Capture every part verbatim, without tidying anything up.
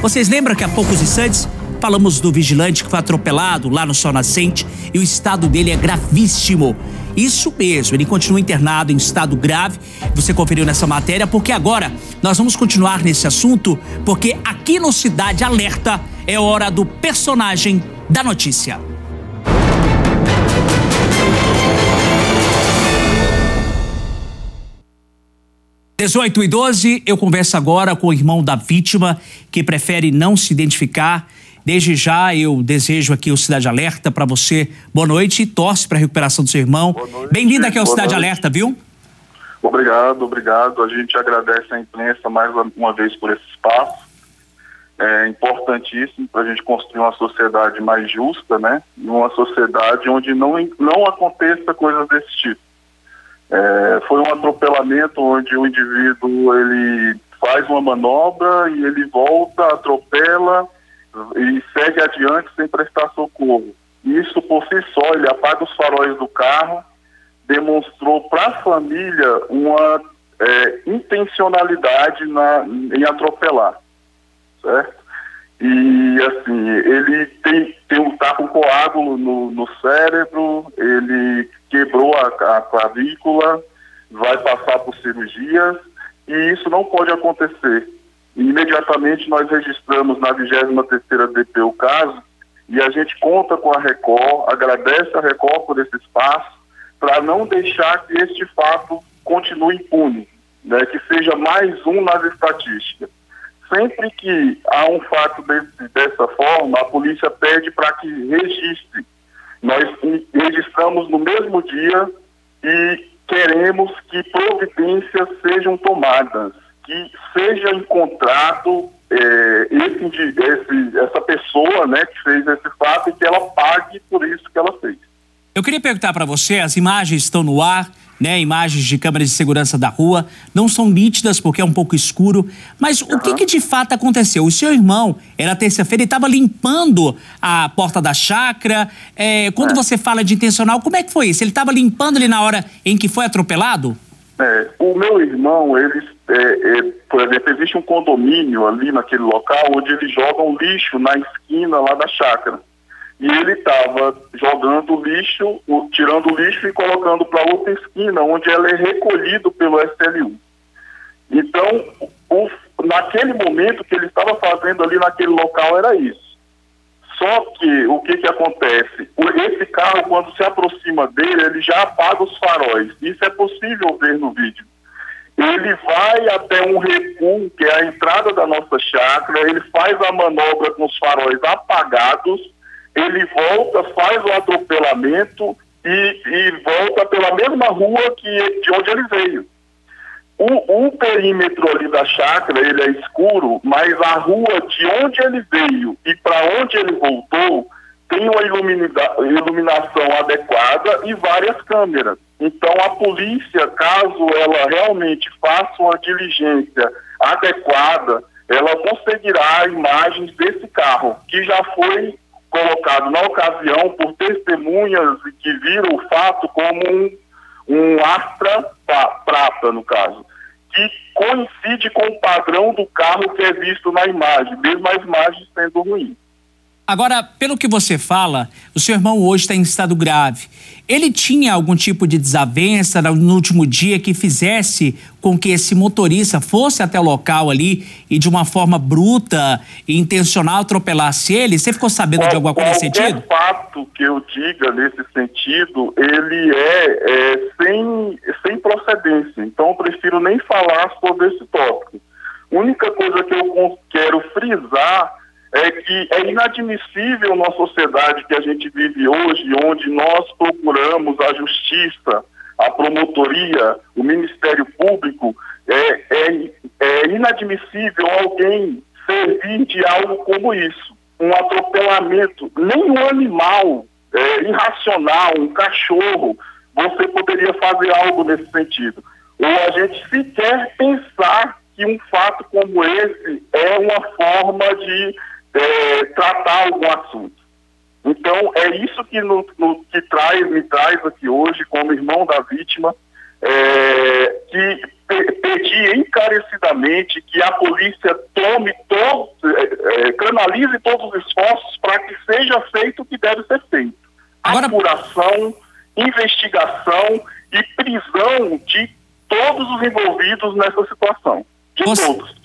Vocês lembram que há poucos instantes falamos do vigilante que foi atropelado lá no Sol Nascente e o estado dele é gravíssimo? Isso mesmo, ele continua internado em estado grave. Você conferiu nessa matéria, porque agora nós vamos continuar nesse assunto, porque aqui no Cidade Alerta é hora do personagem da notícia. dezoito e doze, eu converso agora com o irmão da vítima, que prefere não se identificar. Desde já eu desejo aqui o Cidade Alerta para você. Boa noite e torce para a recuperação do seu irmão. Bem-vindo aqui ao Cidade Alerta, viu? Obrigado, obrigado. A gente agradece à imprensa mais uma vez por esse espaço. É importantíssimo para a gente construir uma sociedade mais justa, né? Uma sociedade onde não, não aconteça coisas desse tipo. É, foi um atropelamento onde o indivíduo ele faz uma manobra e ele volta, atropela e segue adiante sem prestar socorro. Isso por si só, ele apaga os faróis do carro, demonstrou para a família uma é, intencionalidade na, em atropelar, certo? E assim, ele tem, tem um tá com coágulo no, no cérebro, ele quebrou a, a clavícula, vai passar por cirurgias e isso não pode acontecer. Imediatamente nós registramos na vigésima terceira D P o caso e a gente conta com a Record, agradece a Record por esse espaço para não deixar que este fato continue impune, né, que seja mais um nas estatísticas. Sempre que há um fato desse, dessa forma, a polícia pede para que registre. Nós registramos no mesmo dia e queremos que providências sejam tomadas, que seja encontrado é, esse, esse, essa pessoa, né, que fez esse fato e que ela pague por isso que ela fez. Eu queria perguntar para você, as imagens estão no ar, né, imagens de câmeras de segurança da rua, não são nítidas porque é um pouco escuro, mas uhum. o que, que de fato aconteceu? O seu irmão, era terça-feira, ele estava limpando a porta da chácara, é, quando é. você fala de intencional, como é que foi isso? Ele estava limpando ali na hora em que foi atropelado? É, o meu irmão, ele, é, é, por exemplo, existe um condomínio ali naquele local onde eles jogam lixo na esquina lá da chácara. E ele estava jogando lixo, tirando lixo e colocando para outra esquina, onde ela é recolhido pelo S L U. Então, o, naquele momento que ele estava fazendo ali naquele local era isso. Só que, o que que acontece? Esse carro, quando se aproxima dele, ele já apaga os faróis. Isso é possível ver no vídeo. Ele vai até um recuo, que é a entrada da nossa chácara, ele faz a manobra com os faróis apagados, ele volta, faz o atropelamento e, e volta pela mesma rua que, de onde ele veio. O, o perímetro ali da chácara, ele é escuro, mas a rua de onde ele veio e para onde ele voltou tem uma ilumina, iluminação adequada e várias câmeras. Então a polícia, caso ela realmente faça uma diligência adequada, ela conseguirá imagens desse carro, que já foi colocado na ocasião por testemunhas que viram o fato como um, um Astra prata, no caso, que coincide com o padrão do carro que é visto na imagem, mesmo a imagem sendo ruim. Agora, pelo que você fala, o seu irmão hoje está em estado grave. Ele tinha algum tipo de desavença no último dia que fizesse com que esse motorista fosse até o local ali e de uma forma bruta e intencional atropelasse ele? Você ficou sabendo Qual, de alguma coisa nesse sentido? Qualquer fato que eu diga nesse sentido, ele é, é sem, sem procedência. Então, eu prefiro nem falar sobre esse tópico. A única coisa que eu quero frisar é que é inadmissível na sociedade que a gente vive hoje, onde nós procuramos a justiça, a promotoria, o Ministério Público, é, é, é inadmissível alguém servir de algo como isso, um atropelamento. Nenhum animal é, irracional, um cachorro, você poderia fazer algo nesse sentido. Ou a gente sequer pensar que um fato como esse é uma forma de É, tratar algum assunto. Então, é isso que, no, no, que traz, me traz aqui hoje, como irmão da vítima, é, que pe, pedi encarecidamente que a polícia tome todo, é, é, canalize todos os esforços para que seja feito o que deve ser feito. Agora... Apuração, investigação e prisão de todos os envolvidos nessa situação. De Você... todos.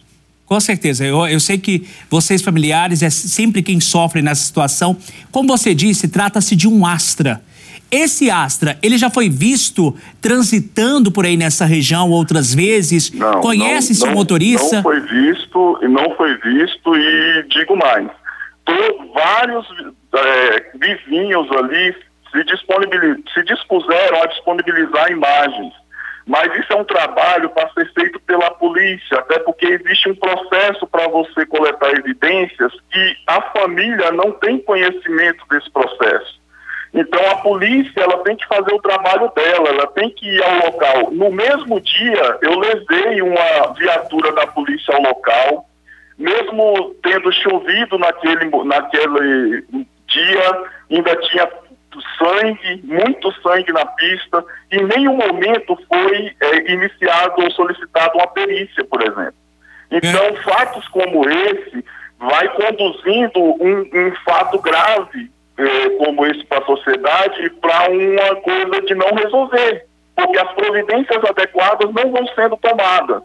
Com certeza. Eu, eu sei que vocês, familiares, é sempre quem sofre nessa situação. Como você disse, trata-se de um Astra. Esse Astra, ele já foi visto transitando por aí nessa região outras vezes? Não, Conhece não, seu não, motorista? Não foi visto, e não foi visto, e digo mais. Tô, vários é, vizinhos ali se, se dispuseram a disponibilizar imagens. Mas isso é um trabalho para ser feito pela polícia, até porque existe um processo para você coletar evidências que a família não tem conhecimento desse processo. Então a polícia, ela tem que fazer o trabalho dela, ela tem que ir ao local. No mesmo dia, eu levei uma viatura da polícia ao local, mesmo tendo chovido naquele, naquele dia, ainda tinha sangue, muito sangue na pista, e em nenhum momento foi é, iniciado ou solicitado uma perícia, por exemplo. Então, é. fatos como esse vai conduzindo um, um fato grave é, como esse para a sociedade, para uma coisa de não resolver, porque as providências adequadas não vão sendo tomadas.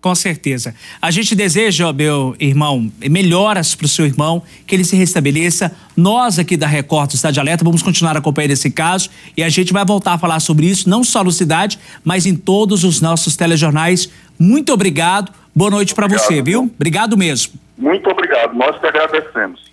Com certeza. A gente deseja, ó, meu irmão, melhoras para o seu irmão, que ele se restabeleça. Nós aqui da Record do Cidade Alerta vamos continuar acompanhando esse caso e a gente vai voltar a falar sobre isso, não só no Cidade, mas em todos os nossos telejornais. Muito obrigado. Boa noite para você, viu? Obrigado mesmo. Muito obrigado. Nós te agradecemos.